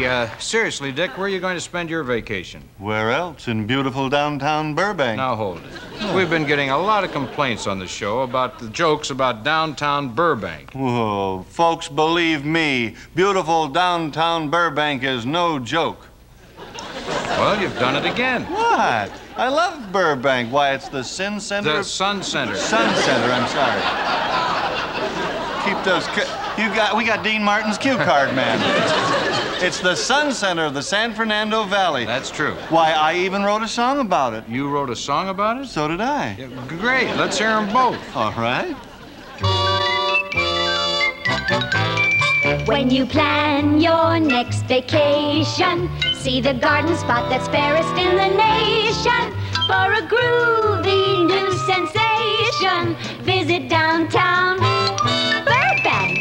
Hey, seriously, Dick, where are you going to spend your vacation? Where else? In beautiful downtown Burbank. Now, hold it. We've been getting a lot of complaints on the show about the jokes about downtown Burbank. Whoa, folks, believe me, beautiful downtown Burbank is no joke. Well, you've done it again. What? I love Burbank. Why, it's the Sin Center. The Sun Center. Sun Center, I'm sorry. Keep those... We got Dean Martin's cue card, man. It's the Sun Center of the San Fernando Valley. That's true. Why, I even wrote a song about it. You wrote a song about it? So did I. Yeah, great. Let's hear them both. All right. When you plan your next vacation, see the garden spot that's fairest in the nation. For a groovy new sensation, visit downtown Burbank.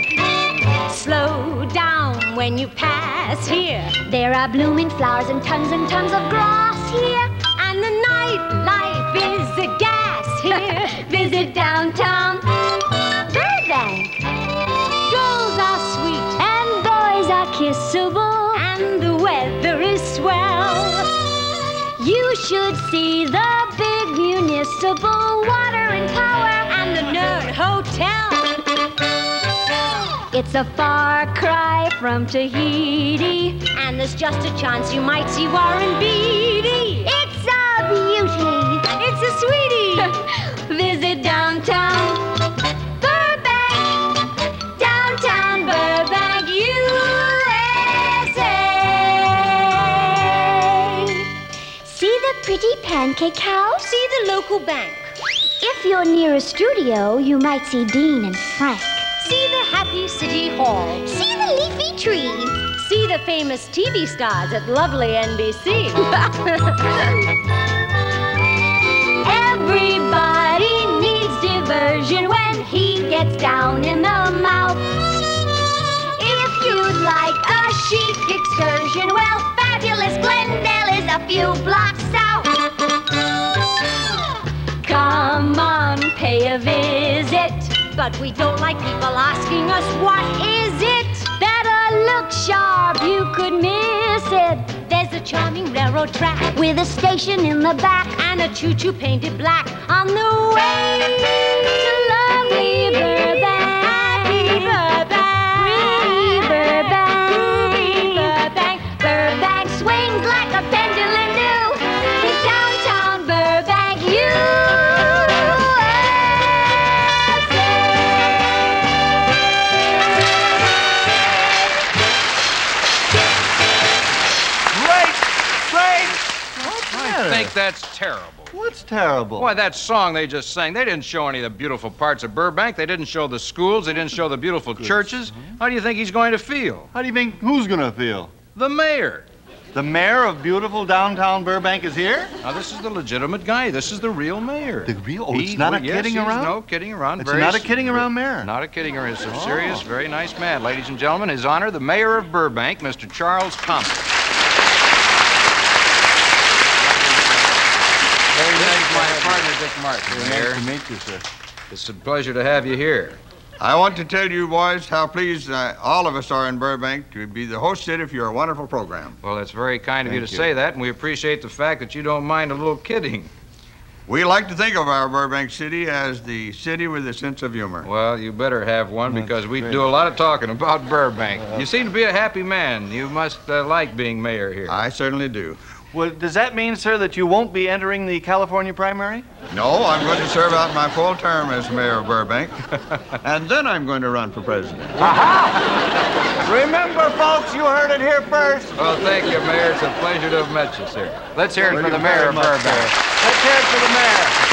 Slow down when you pass here. There are blooming flowers and tons of grass here. And the nightlife is a gas here. Visit downtown Burbank. Girls are sweet and boys are kissable. And the weather is swell. You should see the big municipal water and power and the nerd hotel. It's a far cry from Tahiti, and there's just a chance you might see Warren Beatty. It's a beauty, it's a sweetie. Visit downtown Burbank, downtown Burbank, USA. See the pretty pancake house? See the local bank. If you're near a studio, you might see Dean and Frank. See the happy city hall. See the leafy tree. See the famous TV stars at lovely NBC. Everybody needs diversion when he gets down in the mouth. If you'd like a chic excursion, well, fabulous Glendale is a few blocks south. Come on, pay a visit. But we don't like people asking us, what is it? Better look sharp, you could miss it. There's a charming railroad track with a station in the back and a choo-choo painted black on the way to lovely Burbank. Happy Burbank, pretty Burbank, pretty Burbank. Burbank swings like a pendulum do to downtown Burbank, you. I think that's terrible. What's terrible? Why, that song they just sang, they didn't show any of the beautiful parts of Burbank. They didn't show the schools. They didn't show the beautiful churches. How do you think he's going to feel? How do you think who's going to feel? The mayor. The mayor of beautiful downtown Burbank is here? Now, this is the legitimate guy. This is the real mayor. The real? Oh, it's not a kidding around? No, kidding around. It's not a kidding around mayor. Not a kidding around. It's a serious, very nice man. Ladies and gentlemen, his honor, the mayor of Burbank, Mr. Charles Thomas. My partner, Dick Martin. Nice to meet you, sir. It's a pleasure to have you here. I want to tell you, boys, how pleased all of us are in Burbank to be the host city for your wonderful program. Well, that's very kind of you to say that, and we appreciate the fact that you don't mind a little kidding. We like to think of our Burbank city as the city with a sense of humor. Well, you better have one, because we do a lot of talking about Burbank. You seem to be a happy man. You must like being mayor here. I certainly do. Well, does that mean, sir, that you won't be entering the California primary? No, I'm going to serve out my full term as mayor of Burbank, and then I'm going to run for president. Aha! Remember, folks, you heard it here first. Well, thank you, Mayor. It's a pleasure to have met you, sir. Let's hear it for the mayor of Burbank. Let's hear it for the mayor.